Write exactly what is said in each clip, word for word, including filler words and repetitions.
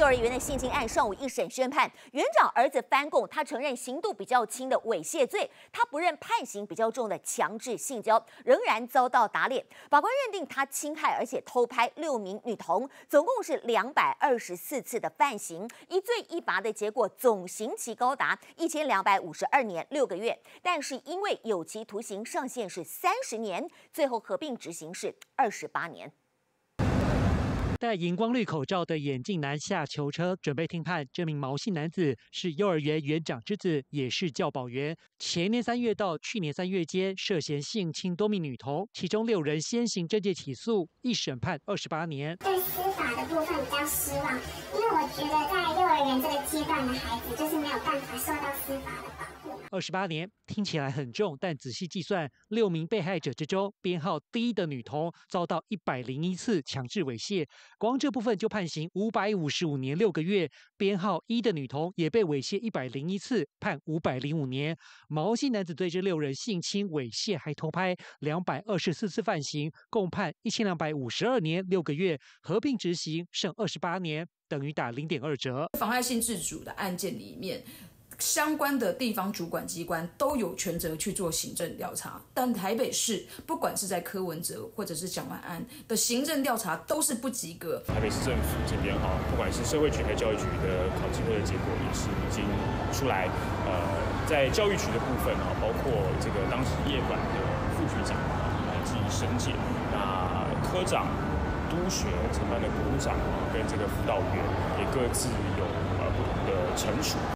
幼儿园的性侵案上午一审宣判，园长儿子翻供，他承认刑度比较轻的猥亵罪，他不认判刑比较重的强制性交，仍然遭到打脸。法官认定他侵害而且偷拍六名女童，总共是两百二十四次的犯行，一罪一罚的结果，总刑期高达一千两百五十二年六个月。但是因为有期徒刑上限是三十年，最后合并执行是二十八年。 戴荧光绿口罩的眼镜男下囚车，准备听判。这名毛姓男子是幼儿园园长之子，也是教保员。前年三月到去年三月间，涉嫌性侵多名女童，其中六人先行政界起诉，一审判二十八年。对司法的部分比较失望，因为我觉得在幼儿园这个阶段的孩子，就是没有办法受到司法的保护。二十八年听起来很重，但仔细计算，六名被害者之中，编号第一的女童遭到一百零一次强制猥亵。 光这部分就判刑五百五十五年六个月，编号一的女童也被猥亵一百零一次，判五百零五年。毛姓男子对这六人性侵、猥亵还偷拍，两百二十四次犯行，共判一千两百五十二年六个月，合并执行剩二十八年，等于打零点二折。妨害性自主的案件里面。 相关的地方主管机关都有权责去做行政调查，但台北市不管是在柯文哲或者是蒋万安的行政调查都是不及格。台北市政府这边哈，不管是社会局和教育局的考纪会的结果也是已经出来，呃，在教育局的部分啊，包括这个当时夜管的副局长乃至申诫，那科长、督学承办的股长跟这个辅导员也各自有。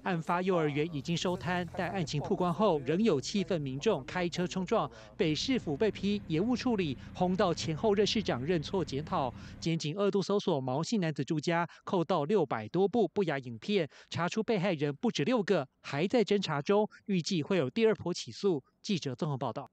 案发幼儿园已经收摊，但案情曝光后，仍有气愤民众开车冲撞。北市府被批延误处理，轰到前后任市长认错检讨。检警二度搜索毛姓男子住家，扣到六百多部不雅影片，查出被害人不止六个，还在侦查中，预计会有第二波起诉。记者综合报道。